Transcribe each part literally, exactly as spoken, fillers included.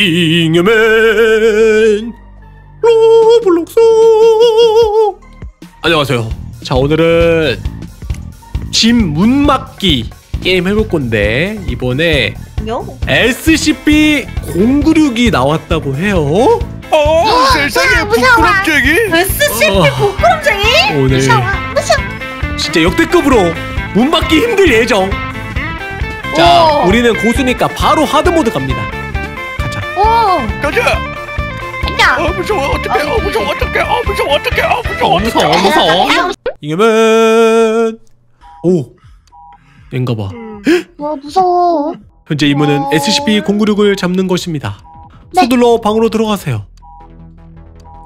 잉여맨 로블록스 안녕하세요. 자, 오늘은 집 문 막기 게임 해볼 건데 이번에 에스시피 공구육이 나왔다고 해요. 어? 세상에 부끄럼쟁이? 에스시피 부끄럼쟁이? 오늘 진짜 역대급으로 문 막기 힘들 예정. 자, 오. 우리는 고수니까 바로 하드모드 갑니다. 가자. 오. 가자. 가자. 어, 무서워. 어떡해. 어, 무서워. 어떡해. 어, 무서워. 어떡해. 어, 무서워. 어, 무서워. 어, 무서워. 이겨면. 오. 왠가 봐. 와, 무서워. 현재 임무는 에스시피 공구육을 잡는 것입니다. 네. 서둘러 방으로 들어가세요.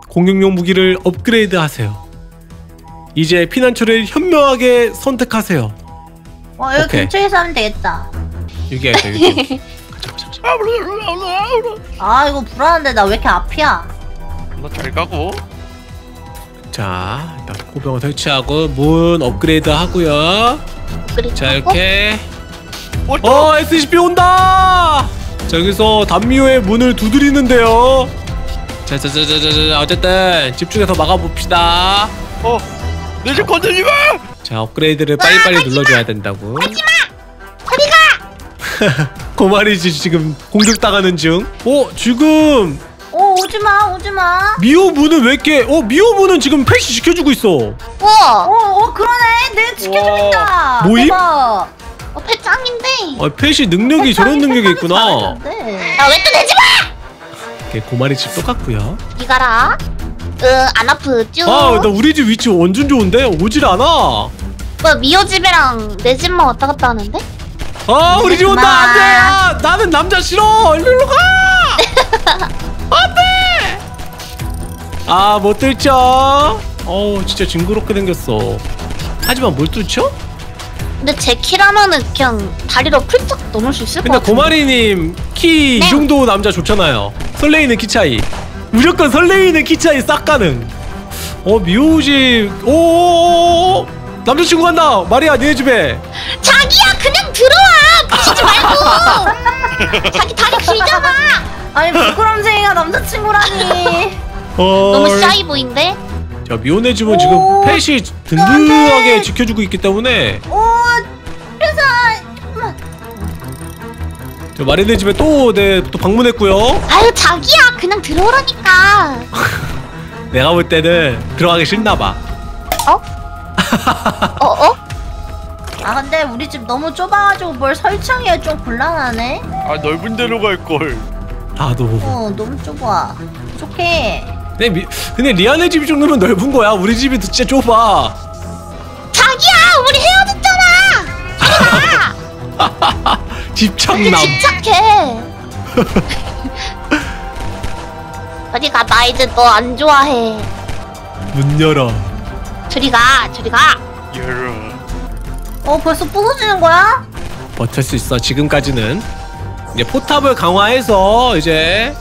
공격용 무기를 업그레이드 하세요. 이제 피난처를 현명하게 선택하세요. 와, 여기 근처에서 하면 되겠다. 여기야, 여기. 가자, 가자, 가자. 아, 이거 불안한데 나 왜 이렇게 앞이야? 너 잘 가고. 자, 일단 꼬병을 설치하고 문 업그레이드 하고요. 업그레이드 자, 하고? 이렇게. 어, 에스시피 온다. 자, 여기서 담미호의 문을 두드리는데요. 자, 자, 자, 자, 자, 자, 어쨌든 집중해서 막아봅시다. 어, 내 집 건드리지 마. 자, 업그레이드를 빨리빨리 빨리 눌러줘야 된다고. 하지마! 저리가! 고말이지 지금 공격당하는 중. 어? 지금 어 오지마 오지마 미호분은 왜 이렇게 어? 미호분은 지금 패시 지켜주고 있어. 우와! 어, 어 그러네! 내 지켜주고 있다! 모임? 대박. 어 패짱인데? 아, 패시 능력이 패짱이, 저런 능력이 있구나. 나 왜 또 내지마! 고말이집 똑같고요. 이가라. 으, 안 아프죠? 아, 나 우리 집 위치 완전 좋은데? 오질 않아. 뭐야, 미호 집이랑 내 집만 왔다 갔다 하는데? 아, 우리 집 온다! 안 돼! 아, 나는 남자 싫어! 일로 가! 안 돼! 아, 못 들죠? 어우, 진짜 징그럽게 생겼어. 하지만 뭘 뚫죠? 근데 제 키라면은 그냥 다리로 훌쩍 넘을 수 있을 것 같은데. 근데 고마리님 키 이 네. 정도 남자 좋잖아요. 설레이는 키 차이. 무조건 설레이는 키 차이 싹 가능. 어, 미호집. 오오오오! 남자친구 간다! 마리아, 니네 집에! 자기야, 그냥 들어와! 미치지 말고! 자기 다리 길잖아! 아니, 부끄럼쟁이가 남자친구라니. 어... 너무 샤이 보인데? 자, 미호네 집은 지금 펫이 든든하게 지켜주고 있기 때문에. 오, 그래서. 자, 마리네 집에 또, 네, 또 방문했고요. 아유, 자기야! 그냥 들어오라니까. 내가 볼 때는 들어가기 싫나봐. 어? 어? 어? 아, 근데 우리 집 너무 좁아가지고 뭘 설치하기가 좀 곤란하네. 아, 넓은 데로 갈걸. 나도. 어, 너무 좁아. 부족해. 근데, 미, 근데 리안의 집이 정도면 넓은 거야. 우리 집이 진짜 좁아. 자기야, 우리 헤어졌잖아. 집착남. 집착해. 저리가, 나 이제 너 안 좋아해. 문 열어. 저리가, 저리가. 열어. 어, 벌써 부서지는 거야? 버틸 수 있어, 지금까지는. 이제 포탑을 강화해서 이제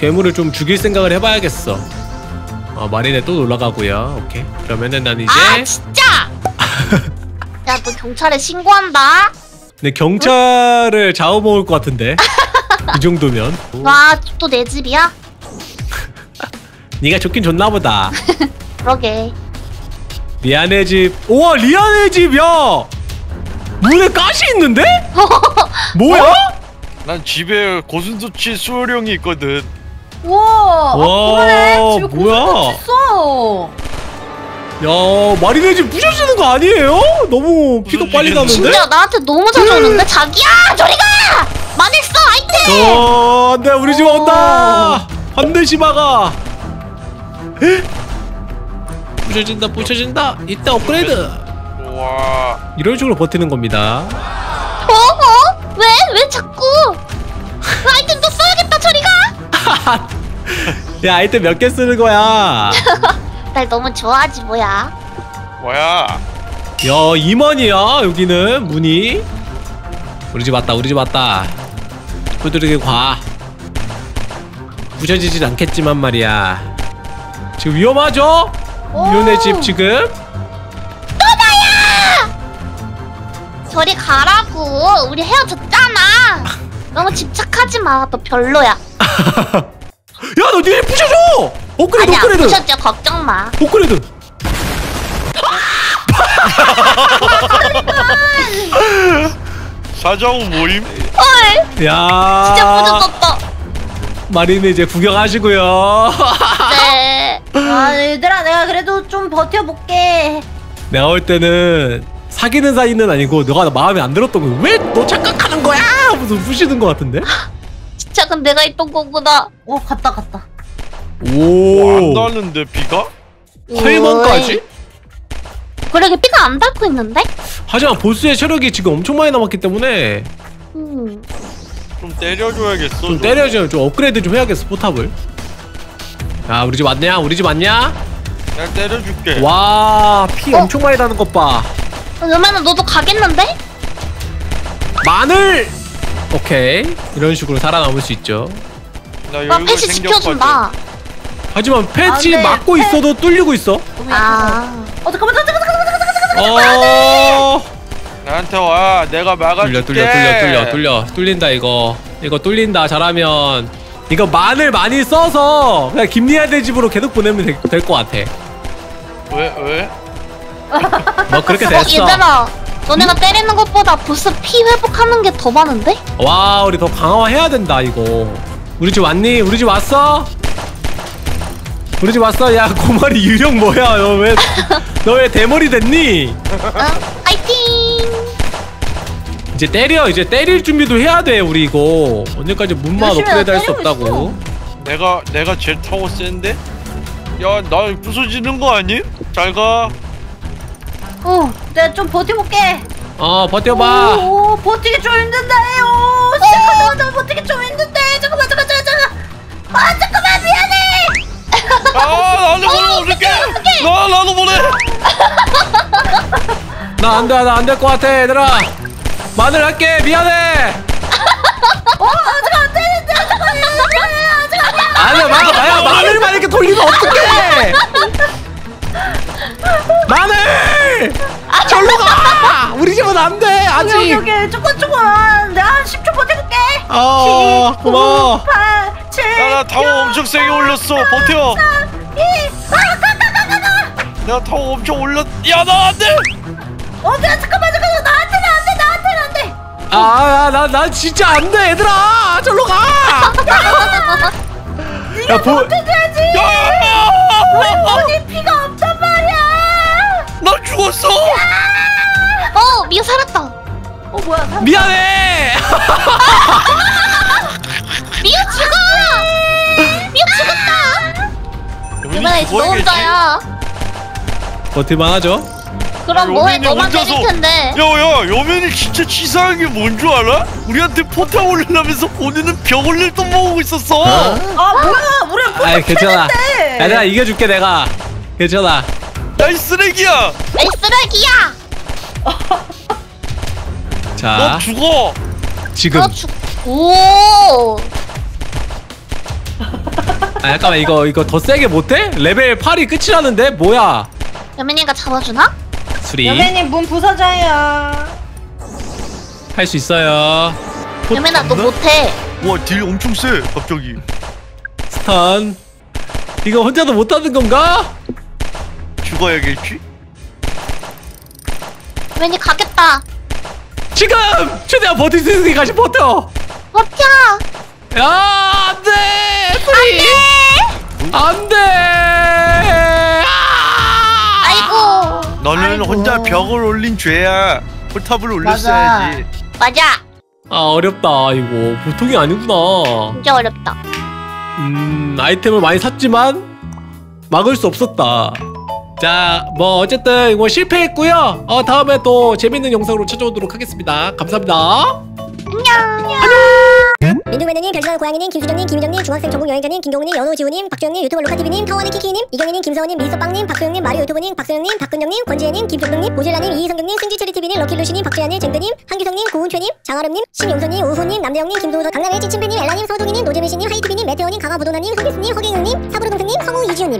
괴물을 좀 죽일 생각을 해봐야겠어. 어, 마린에 또 올라가고요. 오케이. 그러면은 난 이제. 아, 진짜! 야, 너 경찰에 신고한다. 근데 경찰을 응? 잡아먹을 것 같은데. 이 정도면. 와, 또 내 집이야? 니가 좋긴 좋나보다. 그러게. 리안의 집. 우와, 리안의 집. 야, 문에 가시 있는데? 뭐야? 어? 난 집에 고슴도치 수호령이 있거든. 우와, 와, 아, 그러네. 집에 고슴도치 있어. 야, 마리네 집 부셔지는 거 아니에요? 너무 피도 빨리 나는데? 진짜 나한테 너무 자주 오는데? 자기야, 저리가! 망했어, 아이템! 어, 안돼, 우리 집 온다! 반드시 막아! 부셔진다, 부셔진다. 이따 업그레이드. 우와. 이런 식으로 버티는 겁니다. 어? 어? 왜? 왜 자꾸? 아이템 또 써야겠다, 저리가. 야, 아이템 몇 개 쓰는 거야? 날 너무 좋아하지 뭐야? 뭐야? 야, 이만이야 여기는 문이. 우리 집 왔다, 우리 집 왔다. 두드리게 과. 부셔지진 않겠지만 말이야. 지금 위험하죠? 미호네 집 지금? 또 나야! 저리 가라고! 우리 헤어졌잖아! 너무 집착하지 마. 너 별로야. 야, 너 니네 부셔줘! 업그레이드, 아니야, 업그레이드! 아니야, 부셔줘. 걱정 마. 업그레이드! 사정 모임? 헐! 야, 진짜 부셔졌다. 마린이 이제 구경하시고요. 네. 아, 얘들아, 내가 그래도 좀 버텨볼게. 내가 올 때는 사귀는 사이는 아니고 너가 마음에 안 들었던 거야. 왜 너 착각하는 거야? 하면서 부시는 거 같은데? 진짜 그건 내가 있던 거구나. 오, 갔다 갔다. 오, 안 나는데 비가? 화해만까지? 그러게 비가 안 닿고 있는데? 하지만 보스의 체력이 지금 엄청 많이 남았기 때문에 음. 좀 때려줘야겠어. 좀, 좀. 때려줘야 좀 업그레이드 좀 해야겠어, 포탑을. 야, 우리 집 왔냐? 우리 집 왔냐? 날 때려줄게. 와, 피 어? 엄청 많이 나는 것 봐. 그러면 너도 가겠는데? 마늘! 오케이, 이런 식으로 살아남을 수 있죠. 나 패치 지켜준다. 하지만 패치 막고 있어도 뚫리고 있어. 아, 어, 잠깐만, 잠깐만, 잠깐만, 잠깐만. 나한테 와, 내가 막아줄게. 뚫려, 뚫려, 뚫려, 뚫려, 뚫린다 이거. 이거 뚫린다. 잘하면 이거 마늘 많이 써서 그냥 김리아들 집으로 계속 보내면 될 것 같아. 왜, 왜? 뭐 그렇게 됐어. 너네가 음? 때리는 것보다 보스 피 회복하는 게 더 많은데? 와, 우리 더 강화해야 된다 이거. 우리 집 왔니? 우리 집 왔어? 우리 집 왔어? 야, 고마리 유령 뭐야? 너 왜 너 왜 대머리 됐니? 응, 파이팅! 이제 때려. 이제 때릴 준비도 해야 돼 우리. 이거 언제까지 문만 업그레이드 할 수 없다고. 내가 내가 제일 타고 센데? 야, 나 부서지는 거 아니? 잘 가. 어, 내가 좀 버텨볼게. 어, 버텨봐. 오, 오, 버티기 좀 힘든데. 오, 잠깐만, 나 버티기 좀 힘든데. 잠깐만, 잠깐, 잠깐, 잠깐. 아, 잠깐만, 미안해. 아, 나도 보내줄게. 나, 나도 보내. 나 안 돼, 나 안 될 것 같아, 얘들아. 마늘 할게, 미안해. 어, 아직 안 되는데, 아직 안 되는데, 아직 안 되는데. 아니야, 마늘, 마야, 마늘만 이렇게 돌리면 어떡해. 마늘! 아, 절로 가! 우리 집은 안 돼, 아직! 여기, 여기, 조금, 조금! 내가 한 십 초 버텨볼게! 어, 고마워! 팔, 칠, 야, 나 타워 엄청 세게 올렸어! 버텨! 삼, 이, 아, 가, 가, 가, 가, 가! 내가 타워 엄청 올렸... 야, 나 안 돼! 어, 야, 잠깐만, 잠깐만! 나한테는 안 돼, 나한테는 안 돼! 아, 야, 나, 나 진짜 안 돼, 얘들아! 절로 가! 야! 니가 버텨줘야지! 왜 눈이 피가 없단 말이야! 나 죽었어! 어, 미야 살았다. 어, 뭐야, 살았다. 미안해! 미야 죽어! 미야 죽었다! 이번에 너 혼자야. 버틸만 하죠? 그럼 뭐해, 너만 때릴 텐데. 야, 야, 여면이 진짜 치사한 게 뭔 줄 알아? 우리한테 포탑 올리려면서 본인은 벽 올릴 돈 모으고 있었어! 어? 아, 뭐야, 우리가 포탑 아, 괜찮아. 야, 내가 이겨줄게, 내가. 괜찮아. 나이 쓰레기야! 나이 쓰레기야! 자, 너 죽어! 지금! 너 죽... 오! 아, 잠깐만, 이거, 이거 더 세게 못해? 레벨 팔이 끝이라는데? 뭐야? 여맨이가 잡아주나? 수리. 여맨이 문 부서져요. 할 수 있어요. 여맨아, 너 못해. 와, 딜 엄청 세, 갑자기. 스턴. 이거 혼자도 못하는 건가? 죽어야겠지? 왠지 가겠다. 지금! 최대한 버틸 수 있는 데까지 버텨! 버텨! 야, 안 돼! 안 돼! 안 돼! 아이고! 너는 아이고. 혼자 벽을 올린 죄야. 포탑을 올렸어야지. 맞아. 맞아. 아, 어렵다. 이거 보통이 아니구나. 진짜 어렵다. 음, 아이템을 많이 샀지만 막을 수 없었다. 자, 뭐 어쨌든 이거 실패했고요. 어, 다음에 또 재밌는 영상으로 찾아오도록 하겠습니다. 감사합니다. 안녕. 안녕. 민둥매드님, 별지난 고양이님, 김수정님, 김유정님, 중학생 전국 여행자님, 김동훈님, 연호지우님, 박주영님, 유튜벌로카티비님, 타원의 키키님, 이경희님, 김서원님, 미소빵님, 박소영님, 마리오유튜브님, 박소영님, 박근정님, 권지혜님, 김종동님, 모질라님, 이희성경님, 승지체리티비님, 럭키루시님, 박주현님, 쟁드님, 한규성님, 고은표님, 장아름님, 신용선님, 우호님, 남대영님, 김도우서, 강남의 찐친배님, 엘라님, 서동희님, 노재민씨님, 하이티비님, 메테오님, 강화부도나님, 허기수님, 허경영님, 사부로동생님, 성우 이지우님.